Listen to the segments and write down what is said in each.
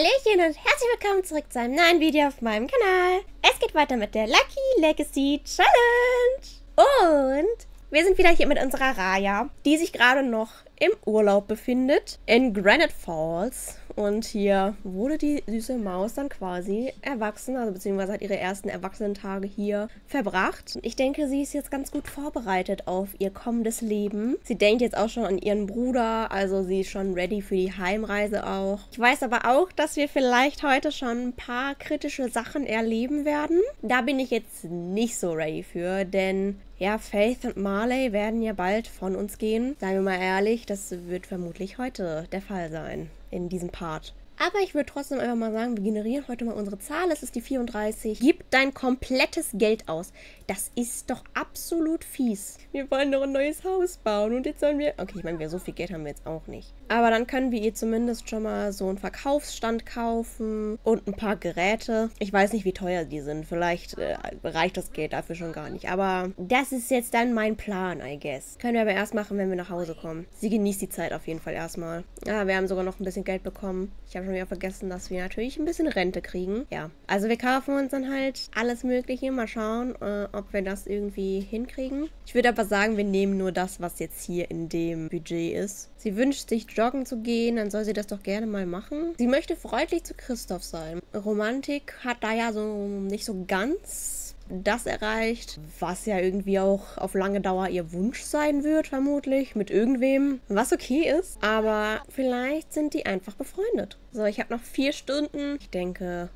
Hallöchen und herzlich willkommen zurück zu einem neuen Video auf meinem Kanal. Es geht weiter mit der Lucky Legacy Challenge. Und wir sind wieder hier mit unserer Raya, die sich gerade noch im Urlaub befindet in Granite Falls. Und hier wurde die süße Maus dann quasi erwachsen, also beziehungsweise hat ihre ersten Erwachsenentage hier verbracht. Ich denke, sie ist jetzt ganz gut vorbereitet auf ihr kommendes Leben. Sie denkt jetzt auch schon an ihren Bruder, also sie ist schon ready für die Heimreise auch. Ich weiß aber auch, dass wir vielleicht heute schon ein paar kritische Sachen erleben werden. Da bin ich jetzt nicht so ready für, denn ja, Faith und Marley werden ja bald von uns gehen. Seien wir mal ehrlich, das wird vermutlich heute der Fall sein, in diesem Part. Aber ich würde trotzdem einfach mal sagen, wir generieren heute mal unsere Zahl. Es ist die 34. Gib dein komplettes Geld aus. Das ist doch absolut fies. Wir wollen doch ein neues Haus bauen und jetzt sollen wir... Okay, ich meine, so viel Geld haben wir jetzt auch nicht. Aber dann können wir ihr zumindest schon mal so einen Verkaufsstand kaufen und ein paar Geräte. Ich weiß nicht, wie teuer die sind. Vielleicht reicht das Geld dafür schon gar nicht. Aber das ist jetzt dann mein Plan, I guess. Können wir aber erst machen, wenn wir nach Hause kommen. Sie genießt die Zeit auf jeden Fall erstmal. Ah, wir haben sogar noch ein bisschen Geld bekommen. Ich habe schon wieder vergessen, dass wir natürlich ein bisschen Rente kriegen. Ja, also wir kaufen uns dann halt alles Mögliche. Mal schauen, ob wir das irgendwie hinkriegen. Ich würde aber sagen, wir nehmen nur das, was jetzt hier in dem Budget ist. Sie wünscht sich, joggen zu gehen, dann soll sie das doch gerne mal machen. Sie möchte freundlich zu Christoph sein. Romantik hat da ja so nicht so ganz das erreicht, was ja irgendwie auch auf lange Dauer ihr Wunsch sein wird, vermutlich, mit irgendwem, was okay ist. Aber vielleicht sind die einfach befreundet. So, ich habe noch 4 Stunden. Ich denke,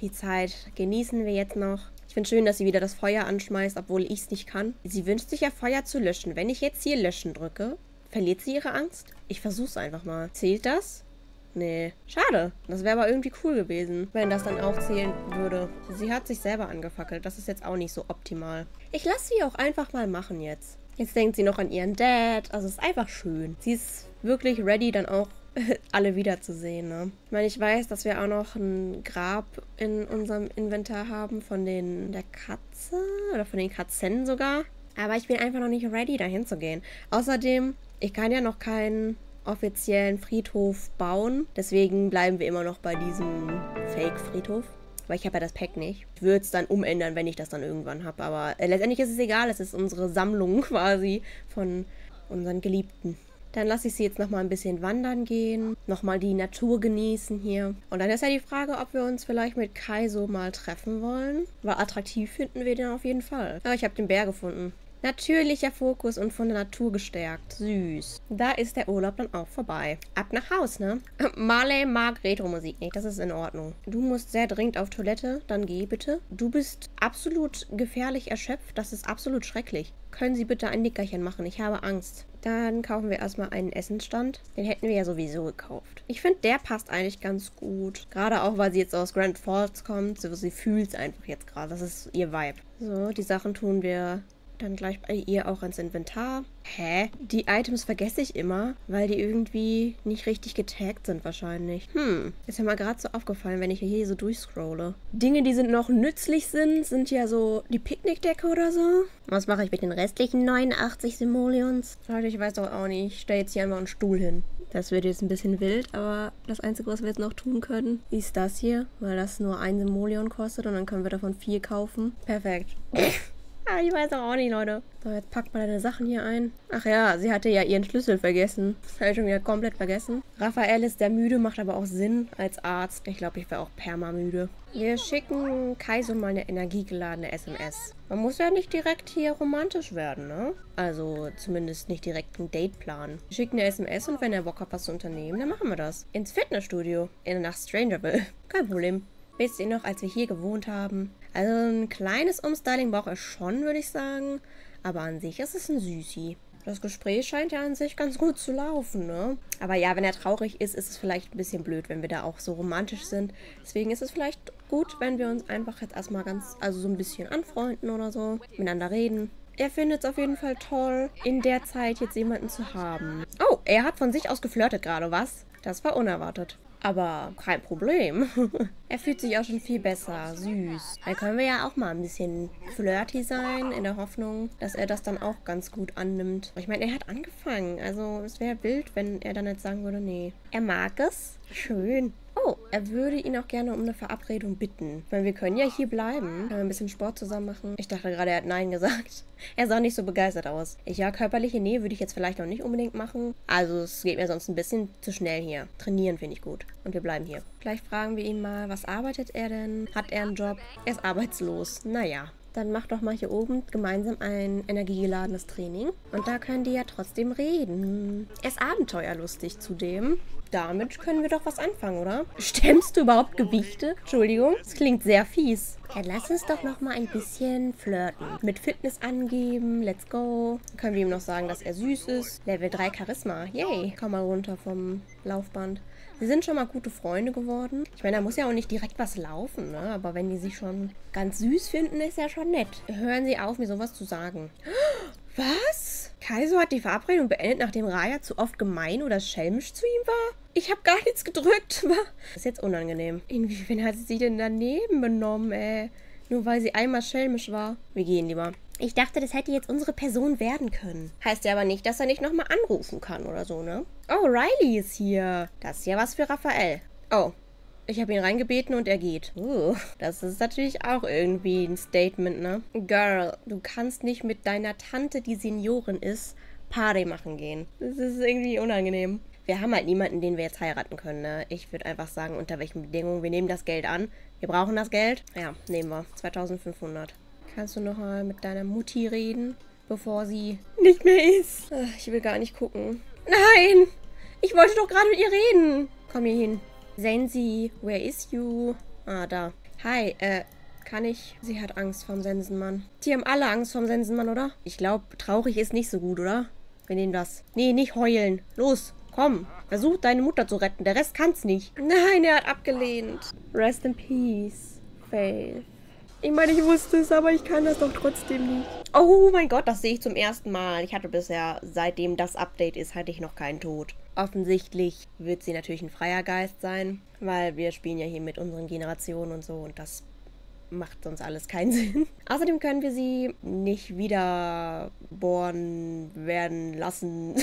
die Zeit genießen wir jetzt noch. Ich finde schön, dass sie wieder das Feuer anschmeißt, obwohl ich es nicht kann. Sie wünscht sich ja, Feuer zu löschen. Wenn ich jetzt hier löschen drücke, verliert sie ihre Angst? Ich versuch's einfach mal. Zählt das? Nee. Schade. Das wäre aber irgendwie cool gewesen, wenn das dann auch zählen würde. Sie hat sich selber angefackelt. Das ist jetzt auch nicht so optimal. Ich lasse sie auch einfach mal machen jetzt. Jetzt denkt sie noch an ihren Dad. Also es ist einfach schön. Sie ist wirklich ready, dann auch alle wiederzusehen, ne? Ich meine, ich weiß, dass wir auch noch ein Grab in unserem Inventar haben von der Katze. Oder von den Katzen sogar. Aber ich bin einfach noch nicht ready, da hinzugehen. Außerdem, ich kann ja noch keinen offiziellen Friedhof bauen. Deswegen bleiben wir immer noch bei diesem Fake-Friedhof. Weil ich habe ja das Pack nicht. Ich würde es dann umändern, wenn ich das dann irgendwann habe. Aber letztendlich ist es egal. Es ist unsere Sammlung quasi von unseren Geliebten. Dann lasse ich sie jetzt nochmal ein bisschen wandern gehen. Nochmal die Natur genießen hier. Und dann ist ja die Frage, ob wir uns vielleicht mit Kaiso mal treffen wollen. Weil attraktiv finden wir den auf jeden Fall. Aber ich habe den Bär gefunden. Natürlicher Fokus und von der Natur gestärkt. Süß. Da ist der Urlaub dann auch vorbei. Ab nach Haus, ne? Marley mag Retro-Musik nicht. Das ist in Ordnung. Du musst sehr dringend auf Toilette. Dann geh bitte. Du bist absolut gefährlich erschöpft. Das ist absolut schrecklich. Können Sie bitte ein Nickerchen machen? Ich habe Angst. Dann kaufen wir erstmal einen Essensstand. Den hätten wir ja sowieso gekauft. Ich finde, der passt eigentlich ganz gut. Gerade auch, weil sie jetzt aus Grand Falls kommt. Sie fühlt es einfach jetzt gerade. Das ist ihr Vibe. So, die Sachen tun wir dann gleich bei ihr auch ins Inventar. Hä? Die Items vergesse ich immer, weil die irgendwie nicht richtig getaggt sind wahrscheinlich. Ist ja mal gerade so aufgefallen, wenn ich hier so durchscrolle. Dinge, die sind noch nützlich sind ja so die Picknickdecke oder so. Was mache ich mit den restlichen 89 Simoleons? Leute, ich weiß doch auch nicht. Ich stelle jetzt hier einfach einen Stuhl hin. Das wird jetzt ein bisschen wild, aber das Einzige, was wir jetzt noch tun können, ist das hier, weil das nur 1 Simoleon kostet und dann können wir davon 4 kaufen. Perfekt. Ah, ich weiß auch nicht, Leute. So, jetzt packt mal deine Sachen hier ein. Ach ja, sie hatte ja ihren Schlüssel vergessen. Das habe ich schon wieder komplett vergessen. Raphael ist sehr müde, macht aber auch Sinn als Arzt. Ich glaube, ich wäre auch perma-müde. Wir schicken Kaiso mal eine energiegeladene SMS. Man muss ja nicht direkt hier romantisch werden, ne? Also zumindest nicht direkt einen Date planen. Wir schicken eine SMS und wenn er Bock hat, was zu unternehmen, dann machen wir das. Ins Fitnessstudio. Nach Strangerville. Kein Problem. Wisst ihr noch, als wir hier gewohnt haben? Also ein kleines Umstyling braucht er schon, würde ich sagen. Aber an sich ist es ein Süßi. Das Gespräch scheint ja an sich ganz gut zu laufen, ne? Aber ja, wenn er traurig ist, ist es vielleicht ein bisschen blöd, wenn wir da auch so romantisch sind. Deswegen ist es vielleicht gut, wenn wir uns einfach jetzt erstmal so ein bisschen anfreunden oder so. Miteinander reden. Er findet es auf jeden Fall toll, in der Zeit jetzt jemanden zu haben. Oh, er hat von sich aus geflirtet gerade, was? Das war unerwartet. Aber kein Problem. Er fühlt sich auch schon viel besser. Süß. Dann können wir ja auch mal ein bisschen flirty sein, in der Hoffnung, dass er das dann auch ganz gut annimmt. Ich meine, er hat angefangen. Also es wäre wild, wenn er dann jetzt sagen würde, nee. Er mag es. Schön. Oh, Oh, er würde ihn auch gerne um eine Verabredung bitten. Ich meine, wir können ja hier bleiben. Können wir ein bisschen Sport zusammen machen? Ich dachte gerade, er hat Nein gesagt. Er sah nicht so begeistert aus. Ja, körperliche Nähe würde ich jetzt vielleicht noch nicht unbedingt machen. Also es geht mir sonst ein bisschen zu schnell hier. Trainieren finde ich gut. Und wir bleiben hier. Vielleicht fragen wir ihn mal, was arbeitet er denn? Hat er einen Job? Er ist arbeitslos. Naja. Dann mach doch mal hier oben gemeinsam ein energiegeladenes Training. Und da können die ja trotzdem reden. Er ist abenteuerlustig zudem. Damit können wir doch was anfangen, oder? Stemmst du überhaupt Gewichte? Entschuldigung, das klingt sehr fies. Ja, lass uns doch noch mal ein bisschen flirten. Mit Fitness angeben, let's go. Dann können wir ihm noch sagen, dass er süß ist. Level 3 Charisma, yay. Komm mal runter vom Laufband. Sie sind schon mal gute Freunde geworden. Ich meine, da muss ja auch nicht direkt was laufen, ne? Aber wenn die sich schon ganz süß finden, ist ja schon nett. Hören Sie auf, mir sowas zu sagen. Was? Kaiso hat die Verabredung beendet, nachdem Raya zu oft gemein oder schelmisch zu ihm war? Ich habe gar nichts gedrückt. Das ist jetzt unangenehm. Inwiefern hat sie sich denn daneben benommen, ey? Nur weil sie einmal schelmisch war. Wir gehen lieber. Ich dachte, das hätte jetzt unsere Person werden können. Heißt ja aber nicht, dass er nicht nochmal anrufen kann oder so, ne? Oh, Riley ist hier. Das ist ja was für Raphael. Oh, ich habe ihn reingebeten und er geht. Das ist natürlich auch irgendwie ein Statement, ne? Girl, du kannst nicht mit deiner Tante, die Seniorin ist, Party machen gehen. Das ist irgendwie unangenehm. Wir haben halt niemanden, den wir jetzt heiraten können, ne? Ich würde einfach sagen, unter welchen Bedingungen. Wir nehmen das Geld an. Wir brauchen das Geld. Ja, nehmen wir. 2500. Kannst du nochmal mit deiner Mutti reden, bevor sie nicht mehr ist? Ach, ich will gar nicht gucken. Nein! Ich wollte doch gerade mit ihr reden. Komm hier hin. Sensi, where is you? Ah, da. Hi, kann ich? Sie hat Angst vorm Sensenmann. Die haben alle Angst vorm Sensenmann, oder? Ich glaube, traurig ist nicht so gut, oder? Wir nehmen das. Nee, nicht heulen. Los! Komm, versuch deine Mutter zu retten. Der Rest kann's nicht. Nein, er hat abgelehnt. Rest in peace, Faith. Ich meine, ich wusste es, aber ich kann das doch trotzdem nicht. Oh mein Gott, das sehe ich zum ersten Mal. Ich hatte bisher, seitdem das Update ist, hatte ich noch keinen Tod. Offensichtlich wird sie natürlich ein freier Geist sein, weil wir spielen ja hier mit unseren Generationen und so und das macht sonst alles keinen Sinn. Außerdem können wir sie nicht wiederbohren werden lassen.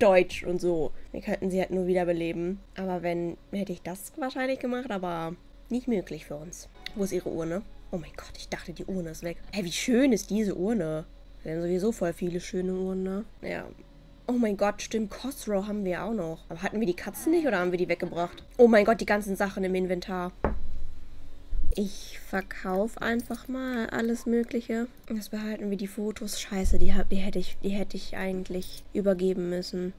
Deutsch und so. Wir könnten sie halt nur wiederbeleben. Aber wenn, hätte ich das wahrscheinlich gemacht, aber nicht möglich für uns. Wo ist ihre Urne? Oh mein Gott, ich dachte, die Urne ist weg. Hey, wie schön ist diese Urne? Wir haben sowieso voll viele schöne Urnen, ne? Ja. Oh mein Gott, stimmt, Cosro haben wir auch noch. Aber hatten wir die Katzen nicht oder haben wir die weggebracht? Oh mein Gott, die ganzen Sachen im Inventar. Ich verkaufe einfach mal alles Mögliche. Jetzt behalten wir die Fotos. Scheiße, die hätte ich eigentlich übergeben müssen.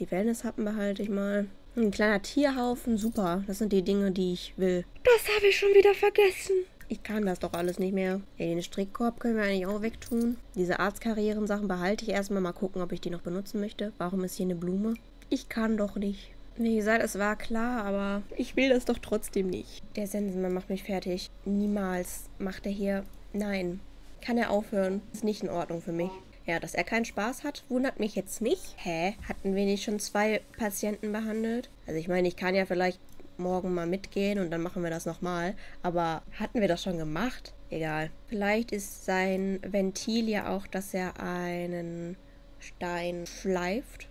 Die Wellnesshappen behalte ich mal. Ein kleiner Tierhaufen, super. Das sind die Dinge, die ich will. Das habe ich schon wieder vergessen. Ich kann das doch alles nicht mehr. Ja, den Strickkorb können wir eigentlich auch wegtun. Diese Arztkarrieren-Sachen behalte ich erstmal. Mal gucken, ob ich die noch benutzen möchte. Warum ist hier eine Blume? Ich kann doch nicht. Wie gesagt, es war klar, aber ich will das doch trotzdem nicht. Der Sensenmann macht mich fertig. Niemals macht er hier... Nein. Kann er aufhören. Ist nicht in Ordnung für mich. Ja, dass er keinen Spaß hat, wundert mich jetzt nicht. Hä? Hatten wir nicht schon 2 Patienten behandelt? Also ich meine, ich kann ja vielleicht morgen mal mitgehen und dann machen wir das nochmal. Aber hatten wir das schon gemacht? Egal. Vielleicht ist sein Ventil ja auch, dass er einen Stein schleift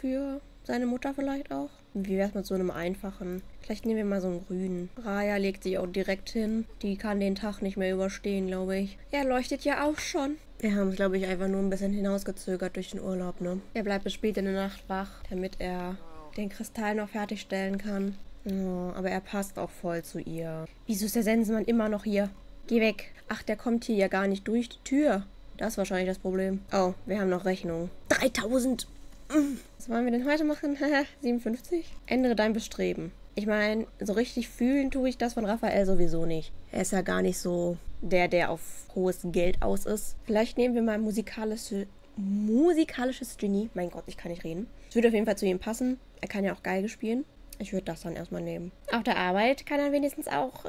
für... Seine Mutter vielleicht auch? Wie wär's mit so einem einfachen? Vielleicht nehmen wir mal so einen grünen. Raya legt sich auch direkt hin. Die kann den Tag nicht mehr überstehen, glaube ich. Er leuchtet ja auch schon. Wir haben es, glaube ich, einfach nur ein bisschen hinausgezögert durch den Urlaub, ne? Er bleibt bis spät in der Nacht wach, damit er den Kristall noch fertigstellen kann. Oh, aber er passt auch voll zu ihr. Wieso ist der Sensenmann immer noch hier? Geh weg. Ach, der kommt hier ja gar nicht durch die Tür. Das ist wahrscheinlich das Problem. Oh, wir haben noch Rechnung. 3000! Was wollen wir denn heute machen? 57? Ändere dein Bestreben. Ich meine, so richtig fühlen tue ich das von Raphael sowieso nicht. Er ist ja gar nicht so der auf hohes Geld aus ist. Vielleicht nehmen wir mal musikalisches Genie. Mein Gott, ich kann nicht reden. Es würde auf jeden Fall zu ihm passen. Er kann ja auch Geige spielen. Ich würde das dann erstmal nehmen. Auf der Arbeit kann er wenigstens auch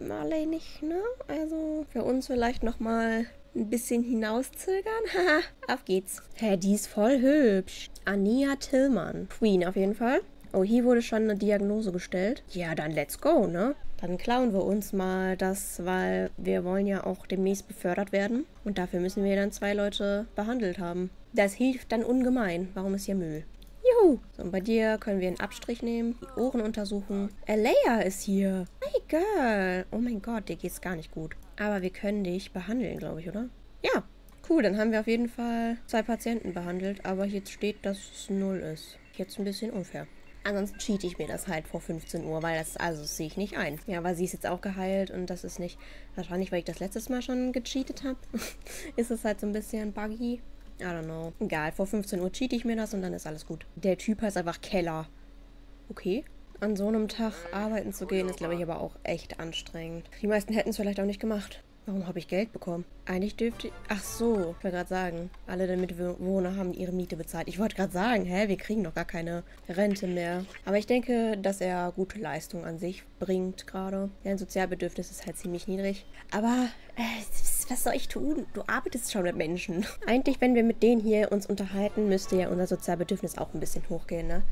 Marley nicht, ne? Also für uns vielleicht nochmal... Ein bisschen hinauszögern. Haha, auf geht's. Hä, die ist voll hübsch. Ania Tillmann. Queen auf jeden Fall. Oh, hier wurde schon eine Diagnose gestellt. Ja, dann let's go, ne? Dann klauen wir uns mal das, weil wir wollen ja auch demnächst befördert werden. Und dafür müssen wir dann 2 Leute behandelt haben. Das hilft dann ungemein. Warum ist hier Müll? Wow. So, und bei dir können wir einen Abstrich nehmen, die Ohren untersuchen. Alea ist hier. Hey, Girl. Oh mein Gott, dir geht's gar nicht gut. Aber wir können dich behandeln, glaube ich, oder? Ja. Cool, dann haben wir auf jeden Fall 2 Patienten behandelt, aber jetzt steht, dass es 0 ist. Jetzt ein bisschen unfair. Ansonsten cheate ich mir das halt vor 15 Uhr, weil das, also das sehe ich nicht ein. Ja, aber sie ist jetzt auch geheilt und das ist nicht, wahrscheinlich, weil ich das letztes Mal schon gecheatet habe, ist es halt so ein bisschen buggy. I don't know. Egal, vor 15 Uhr cheate ich mir das und dann ist alles gut. Der Typ heißt einfach Keller. Okay. An so einem Tag arbeiten zu gehen, ist, glaube ich, aber auch echt anstrengend. Die meisten hätten es vielleicht auch nicht gemacht. Warum habe ich Geld bekommen? Eigentlich dürfte ich... Ach so, ich wollte gerade sagen, alle der Mitbewohner haben ihre Miete bezahlt. Ich wollte gerade sagen, hä, wir kriegen doch gar keine Rente mehr. Aber ich denke, dass er gute Leistung an sich bringt gerade. Sein Sozialbedürfnis ist halt ziemlich niedrig. Aber was soll ich tun? Du arbeitest schon mit Menschen. Eigentlich, wenn wir mit denen hier uns unterhalten, müsste ja unser Sozialbedürfnis auch ein bisschen hochgehen, ne?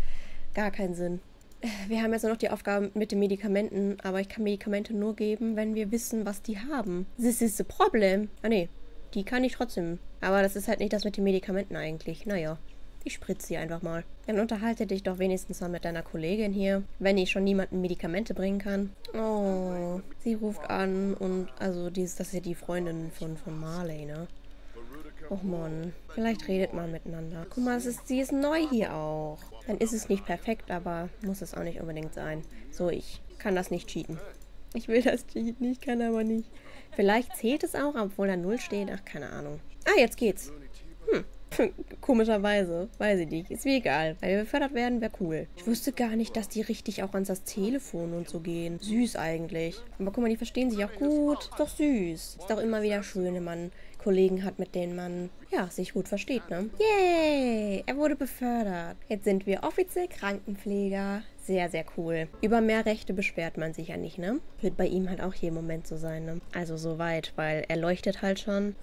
Gar keinen Sinn. Wir haben jetzt nur noch die Aufgabe mit den Medikamenten, aber ich kann Medikamente nur geben, wenn wir wissen, was die haben. This is the problem. Ah ne, die kann ich trotzdem. Aber das ist halt nicht das mit den Medikamenten eigentlich. Naja, ich spritze sie einfach mal. Dann unterhalte dich doch wenigstens mal mit deiner Kollegin hier, wenn ich schon niemandem Medikamente bringen kann. Oh, sie ruft an und also das ist ja die Freundin von Marley, ne? Och Mann, vielleicht redet man miteinander. Guck mal, sie ist neu hier auch. Dann ist es nicht perfekt, aber muss es auch nicht unbedingt sein. So, ich kann das nicht cheaten. Ich will das cheaten, ich kann aber nicht. Vielleicht zählt es auch, obwohl da 0 steht. Ach, keine Ahnung. Ah, jetzt geht's. Hm, komischerweise. Weiß ich nicht. Ist mir egal. Weil wir befördert werden, wäre cool. Ich wusste gar nicht, dass die richtig auch ans das Telefon und so gehen. Süß eigentlich. Aber guck mal, die verstehen sich auch gut. Ist doch süß. Ist doch immer wieder schön, wenn man Kollegen hat, mit denen man, ja, sich gut versteht, ne? Yay! Er wurde befördert. Jetzt sind wir offiziell Krankenpfleger. Sehr, sehr cool. Über mehr Rechte beschwert man sich ja nicht, ne? Wird bei ihm halt auch jeden Moment so sein, ne? Also soweit, weil er leuchtet halt schon.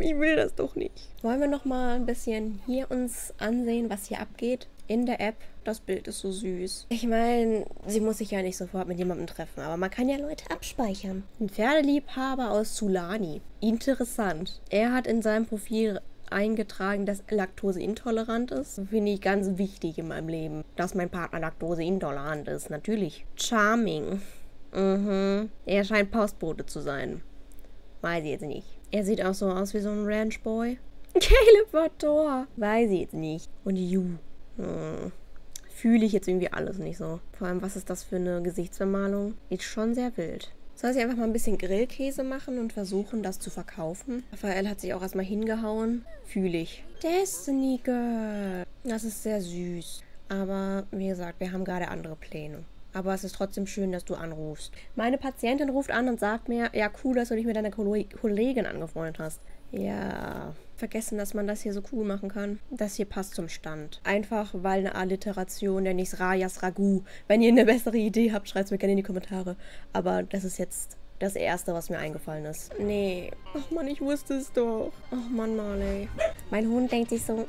Ich will das doch nicht. Wollen wir nochmal ein bisschen hier uns ansehen, was hier abgeht? In der App. Das Bild ist so süß. Ich meine, sie muss sich ja nicht sofort mit jemandem treffen, aber man kann ja Leute abspeichern. Ein Pferdeliebhaber aus Sulani. Interessant. Er hat in seinem Profil eingetragen, dass er laktoseintolerant ist. Finde ich ganz wichtig in meinem Leben, dass mein Partner laktoseintolerant ist. Natürlich. Charming. Mhm. Er scheint Postbote zu sein. Weiß ich jetzt nicht. Er sieht auch so aus wie so ein Ranchboy. Caleb war Tor. Weiß ich jetzt nicht. Und you. Fühle ich jetzt irgendwie alles nicht so. Vor allem, was ist das für eine Gesichtsbemalung? Ist schon sehr wild. Soll ich einfach mal ein bisschen Grillkäse machen und versuchen, das zu verkaufen? Raphael hat sich auch erstmal hingehauen. Fühle ich. Destiny Girl. Das ist sehr süß. Aber wie gesagt, wir haben gerade andere Pläne. Aber es ist trotzdem schön, dass du anrufst. Meine Patientin ruft an und sagt mir, ja cool, dass du dich mit deiner Kollegin angefreundet hast. Ja, vergessen, dass man das hier so cool machen kann. Das hier passt zum Stand. Einfach, weil eine Alliteration, der nicht Rayas Ragout. Wenn ihr eine bessere Idee habt, schreibt es mir gerne in die Kommentare. Aber das ist jetzt das Erste, was mir eingefallen ist. Nee. Ach man, ich wusste es doch. Ach man, Marley. Mein Hund denkt sich so,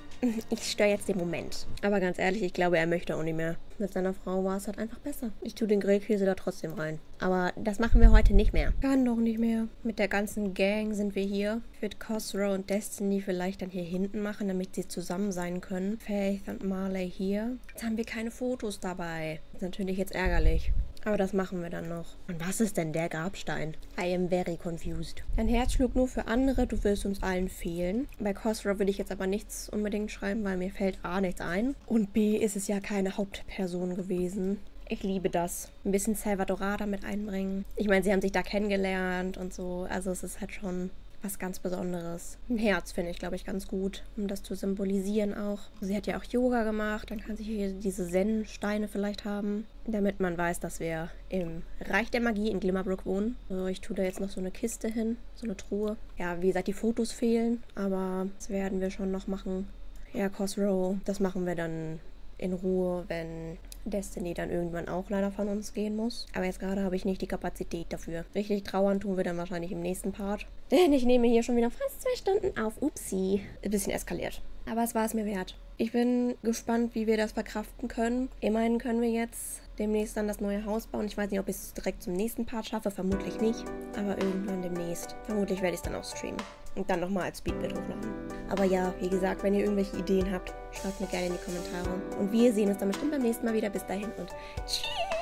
ich störe jetzt den Moment. Aber ganz ehrlich, ich glaube, er möchte auch nicht mehr. Mit seiner Frau war es halt einfach besser. Ich tue den Grillkäse da trotzdem rein. Aber das machen wir heute nicht mehr. Kann doch nicht mehr. Mit der ganzen Gang sind wir hier. Ich würde Cosro und Destiny vielleicht dann hier hinten machen, damit sie zusammen sein können. Faith und Marley hier. Jetzt haben wir keine Fotos dabei. Das ist natürlich jetzt ärgerlich. Aber das machen wir dann noch. Und was ist denn der Grabstein? I am very confused. Dein Herz schlug nur für andere, du wirst uns allen fehlen. Bei Cosro würde ich jetzt aber nichts unbedingt schreiben, weil mir fällt A nichts ein. Und B ist es ja keine Hauptperson gewesen. Ich liebe das. Ein bisschen Salvadorada mit einbringen. Ich meine, sie haben sich da kennengelernt und so. Also es ist halt schon was ganz Besonderes. Ein Herz finde ich, glaube ich, ganz gut, um das zu symbolisieren auch. Sie hat ja auch Yoga gemacht, dann kann sie hier diese Zen-Steine vielleicht haben, damit man weiß, dass wir im Reich der Magie in Glimmerbrook wohnen. Also ich tue da jetzt noch so eine Kiste hin, so eine Truhe. Ja, wie gesagt, die Fotos fehlen, aber das werden wir schon noch machen. Ja, Cosro, das machen wir dann in Ruhe, wenn Destiny dann irgendwann auch leider von uns gehen muss. Aber jetzt gerade habe ich nicht die Kapazität dafür. Richtig trauern tun wir dann wahrscheinlich im nächsten Part. Denn ich nehme hier schon wieder fast 2 Stunden auf. Upsi. Ein bisschen eskaliert. Aber es war es mir wert. Ich bin gespannt, wie wir das verkraften können. Immerhin können wir jetzt demnächst dann das neue Haus bauen. Ich weiß nicht, ob ich es direkt zum nächsten Part schaffe. Vermutlich nicht. Aber irgendwann demnächst. Vermutlich werde ich es dann auch streamen. Und dann nochmal als Speedbild hochladen. Aber ja, wie gesagt, wenn ihr irgendwelche Ideen habt, schreibt mir gerne in die Kommentare. Und wir sehen uns dann bestimmt beim nächsten Mal wieder. Bis dahin und tschüss!